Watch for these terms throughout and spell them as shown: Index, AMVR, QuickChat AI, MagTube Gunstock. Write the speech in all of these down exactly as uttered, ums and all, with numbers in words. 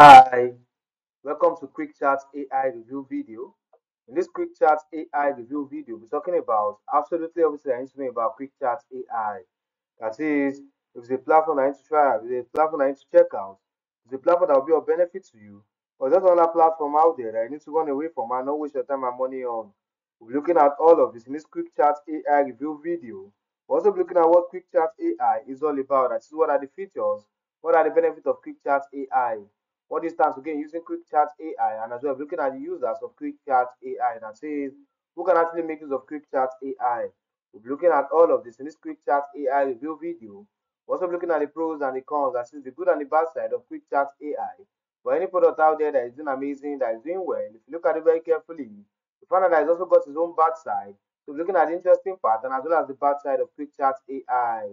Hi, welcome to QuickChat A I review video. In this QuickChat A I review video, we're talking about absolutely everything I need to know about QuickChat A I. That is, if it's a platform I need to try, if it's a platform I need to check out, if it's a platform that will be of benefit to you, or there's another platform out there that I need to run away from and not waste your time and money on. We'll be looking at all of this in this QuickChat A I review video. We're also looking at what QuickChat A I is all about. That is, what are the features, what are the benefits of QuickChat A I. What is stands again using QuickChat A I, and as well looking at the users of QuickChat A I, that says who can actually make use of QuickChat A I. We'll be looking at all of this in this QuickChat A I review video. We're also looking at the pros and the cons, that is the good and the bad side of QuickChat A I. For any product out there that is doing amazing, that is doing well, if you look at it very carefully, you find out that it's also got its own bad side. So looking at the interesting part and as well as the bad side of QuickChat A I.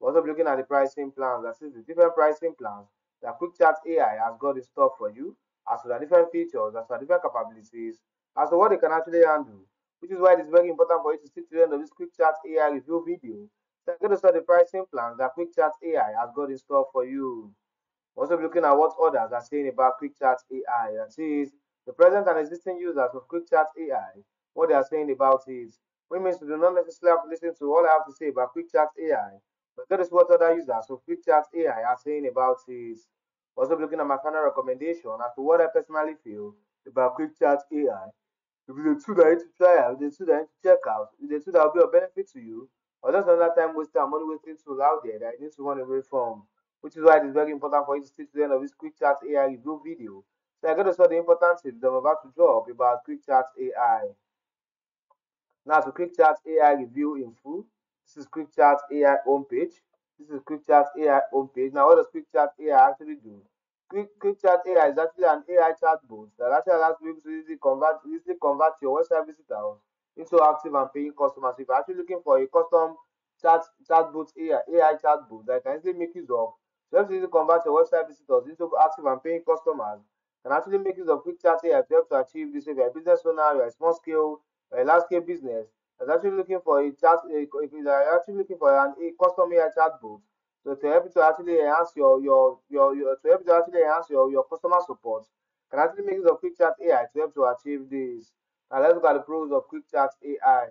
We're also looking at the pricing plans, that is the different pricing plans that QuickChat A I has got in store for you, as to the different features, as to the different capabilities, as to what they can actually handle, which is why it is very important for you to stick to the end of this QuickChat A I review video. So I'm going to start the pricing plans that QuickChat A I has got in store for you. Also looking at what others are saying about QuickChat A I, that is, the present and existing users of QuickChat A I, what they are saying about it. Which means you do not necessarily have to listen to all I have to say about QuickChat A I, but that is what other users of QuickChat A I are saying about it. Also looking at my final recommendation as to what I personally feel about QuickChat A I. If the two that I need to try out, if the two that I need to check out, if the two that will be of benefit to you, or just another time wasted and money wasting tools out there that I need to run away from, which is why it is very important for you to stick to the end of this QuickChat A I review video. So I got to show the important tips that I'm about to drop about QuickChat A I. Now to QuickChat A I review in full. This is QuickChat A I homepage. This is QuickChat A I homepage. Now, what does QuickChat A I actually do? Quick, QuickChat A I is actually an A I chatbot that actually allows people to easily convert, easily convert your website visitors into active and paying customers. If you're actually looking for a custom chat chatbot A I, A I chatbot that can easily make use of, to help easily convert your website visitors into active and paying customers, can actually make use of QuickChat A I to help to achieve this. If you're a business owner, you're a small scale, or a large scale business, is actually looking for a chat, if you are actually looking for an, a custom A I chatbot, so to help you to actually enhance your your your, your to help you to actually enhance your, your customer support, can actually make use of QuickChat A I to help to achieve this. Now let's look at the pros of QuickChat A I.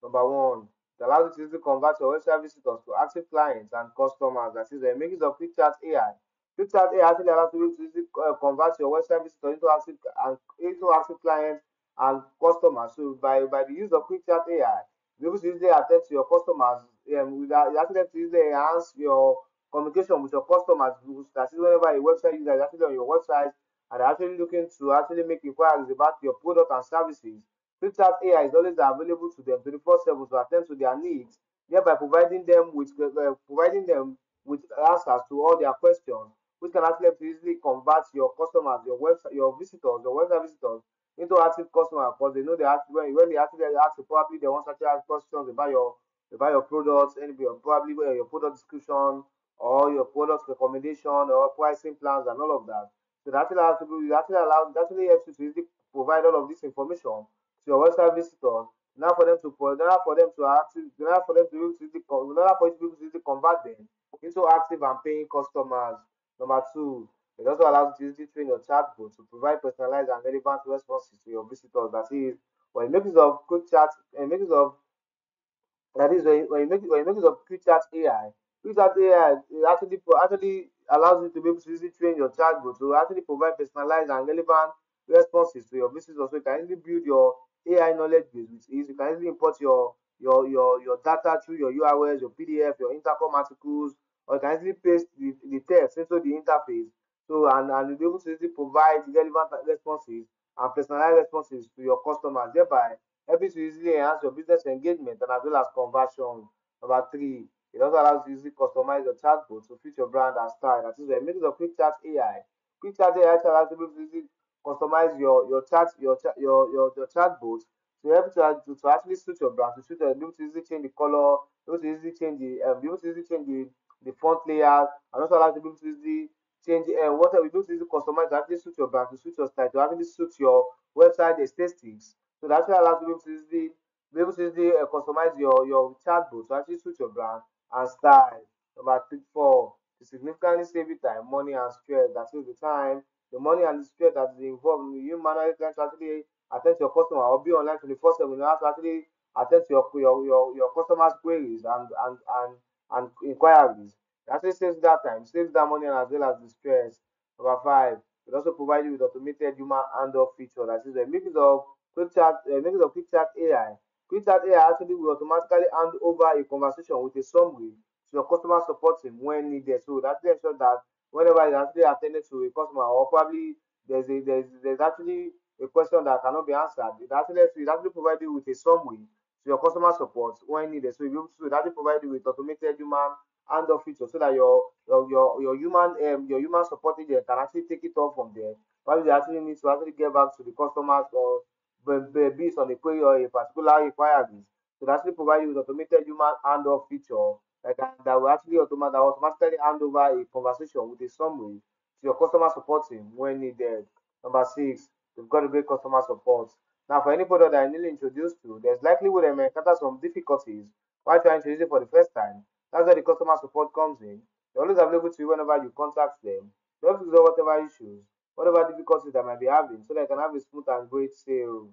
Number one, it allows you to convert your website visitors to active clients and customers. That is, the make use of QuickChat A I. QuickChat A I actually allows you to convert your website visitors into active and into active clients and customers. So by by the use of QuickChat A I, you're able to easily attend to your customers, um, without you actually to easily enhance your communication with your customers. That is, whenever a website user is actually on your website and actually looking to actually make inquiries about your product and services, QuickChat A I is always available to them twenty-four seven to attend to their needs, thereby providing them with uh, providing them with answers to all their questions, which can actually easily convert your customers, your website, your visitors, your website visitors into active customers, because they know they ask when, when they actually ask you, probably they want to ask questions about your about your products, and probably your product description or your product recommendation or pricing plans and all of that. So that actually allows you actually allows actually helps you to easily provide all of this information to your website visitors. Now for them to now for them to actually now for them to easily now for you to be able to convert them into active and paying customers. Number two, it also allows you to easily train your chatbot to provide personalized and relevant responses to your visitors. That is, when you make use of QuickChat, and make use of that is when you, when you make when you make use of QuickChat A I, QuickChat A I actually actually allows you to be able to easily train your chatbot to actually provide personalized and relevant responses to your visitors. So you can easily build your A I knowledge base, which is you can easily import your your your your data through your U R Ls, your P D F, your Intercom articles, or you can easily paste the, the text into the interface. So, and, and you'll be able to easily provide relevant responses and personalized responses to your customers, thereby helping to easily enhance your business engagement and as well as conversion. Number three, it also allows you to easily customize your chatbot to fit your brand and style. That is the mix of QuickChat A I. QuickChat A I allows you to easily customize your your chat your your your, your chatbot to help you to, to actually suit your brand, to suit your be able to easily change the color, be able to easily change the um, be able to easily change the, the font layout, and also allows you to be able to easily change and uh, what we do is to customize to actually suit your brand, to suit your style, to actually suit your website aesthetics. So that's what allows you to easily be able to easily uh, customize your your chatbot to actually suit your brand and style. Number four, to significantly save you time, money, and stress. That means the time, the money, and the stress that is involved in you manually trying to actually attend to your customer or be online twenty-four seven. You have to actually attend to your your your, your customers' queries and and and and inquiries. It actually saves that time, saves that money, and as well as the stress. Number five, it also provides you with automated human handoff feature. That is a mix of QuickChat, a mix of QuickChat A I. QuickChat A I actually will automatically hand over a conversation with a summary to your customer support team when needed. So that ensures that whenever you actually attended to a customer, or probably there's a there's there's actually a question that cannot be answered, it actually it actually provides you with a summary to your customer support when needed. So you so that will provide you with automated human handoff feature, so that your your your, your human um, your human support agent can actually take it off from there. Probably they actually need to actually get back to the customers or based on a query or a particular requirement. So that actually provide you with automated human handoff feature that, that will actually automatic that automatically hand over a conversation with a summary to your customer support team when needed. Number six, you've got a great customer support. Now, for any product that I newly introduced to, there's likelihood I may encounter some difficulties while trying to use it for the first time. That's where the customer support comes in. They're always available to you whenever you contact them. They'll resolve whatever issues, whatever difficulties that might be having, so that you can have a smooth and great sale.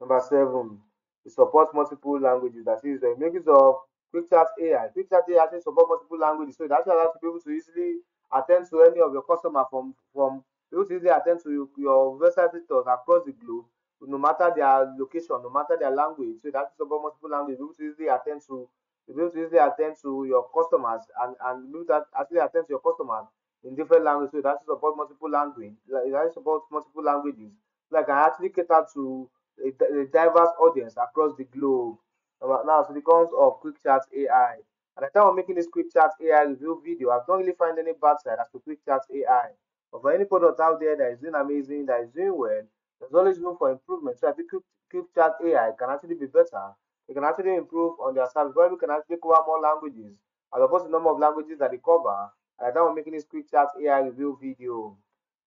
Number seven, it supports multiple languages. That is the makers of QuickChat A I. QuickChat A I actually supports multiple languages, so that allows people to easily attend to any of your customer from from people to easily attend to your, your website visitors across the globe, no matter their location, no matter their language. So that supports multiple languages. People to easily attend to You'll be able to easily attend to your customers and and be able to actually attend to your customers in different languages. So that supports multiple language. That supports multiple languages. Like I actually cater to a, a diverse audience across the globe. Now, so the cons of QuickChat A I. At the time of making this QuickChat A I review video, I don't really find any bad side as to QuickChat A I. But for any product out there that is doing amazing, that is doing well, there's always room for improvement. So I think QuickChat A I can actually be better. They can actually improve on their service, where we can actually cover more languages as opposed to the number of languages that they cover at the time of making this QuickChat A I review video.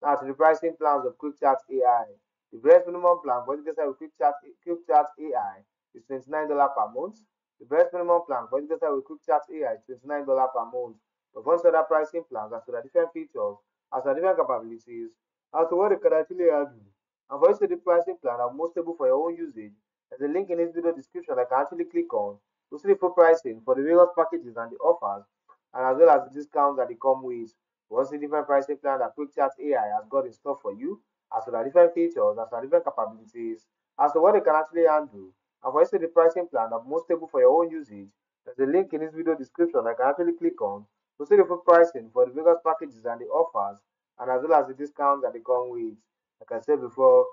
Now, to the pricing plans of QuickChat A I. The best minimum plan for education with QuickChat, QuickChat A I is twenty-nine dollars per month. The best minimum plan for education with QuickChat A I is twenty-nine dollars per month. But once other pricing plans as to the different features, as to the different capabilities, as to what they can actually handle. And for each of the pricing plan are most stable for your own usage, there's a link in this video description that I can actually click on to see the full pricing for the various packages and the offers, and as well as the discounts that they come with. What's the different pricing plan that QuickChat A I has got in store for you, as to the different features, as to the different capabilities, as to what they can actually handle. And for instance, the pricing plan that's most stable for your own usage, there's a link in this video description that I can actually click on to see the full pricing for the various packages and the offers, and as well as the discounts that they come with. Like I said before,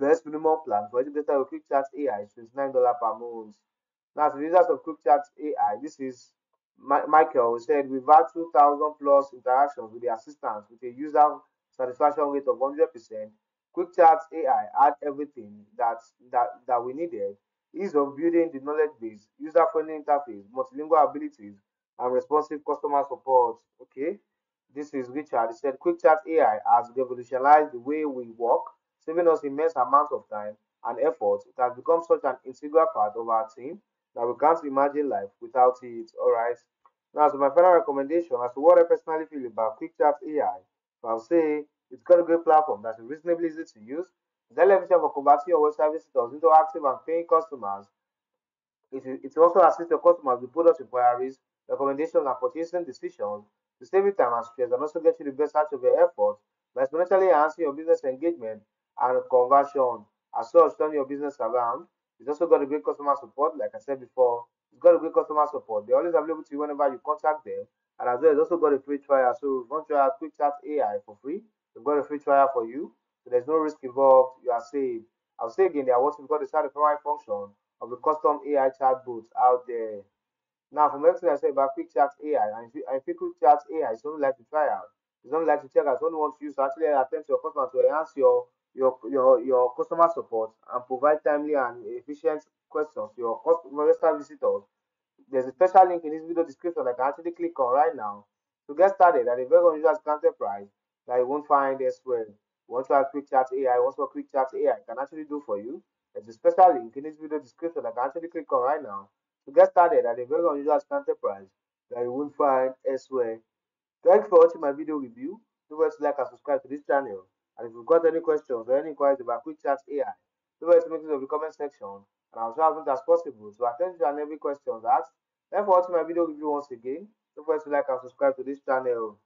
best minimum plan for education with QuickChat A I is nine dollars per month. Now, the users of QuickChat A I, this is Ma Michael said, we've had two thousand plus interactions with the assistants with a user satisfaction rate of one hundred percent. QuickChat A I had everything that, that, that we needed. Ease of building the knowledge base, user-friendly interface, multilingual abilities, and responsive customer support. Okay, this is Richard. He said, QuickChat A I has revolutionized the way we work, saving us immense amounts of time and effort. It has become such an integral part of our team that we can't imagine life without it. All right. Now, so my final recommendation as to what I personally feel about QuickChat A I, I'll say it's got a great platform that's reasonably easy to use. It's efficient for converting your web services into active and paying customers. It, it also assists your customers with product inquiries, recommendations, and purchasing decisions to save you time and stress, and also get you the best out of your efforts by exponentially enhancing your business engagement and conversion. As such, turn your business around. It's also got a great customer support. Like I said before, it's got a great customer support. They're always available to you whenever you contact them. And as well, it's also got a free trial. So if you want to try QuickChat A I for free, they've got a free trial for you. So there's no risk involved. You are safe. I'll say again, they are also got the side primary function of the custom A I chatbots out there. Now, from everything I said about QuickChat A I, and if QuickChat A I is only like to try out, it's only like to check out, only want to use to actually attend to your customer to enhance your Your, your your customer support and provide timely and efficient questions to your customer visitors. There's a special link in this video description that I can actually click on right now to get started at a very unusual discounted price that you won't find elsewhere. Once you have QuickChat A I, once what QuickChat A I can actually do for you, there's a special link in this video description that I can actually click on right now to get started at a very unusual discounted price that you won't find elsewhere. Thanks for watching my video review. Don't forget to like and subscribe to this channel. And if you've got any questions or any inquiries about QuickChat A I, don't forget to make it in the comment section, and I'll try as much as possible to attend to and every question asked. Thanks for watching my video review once again. Don't forget to like and subscribe to this channel.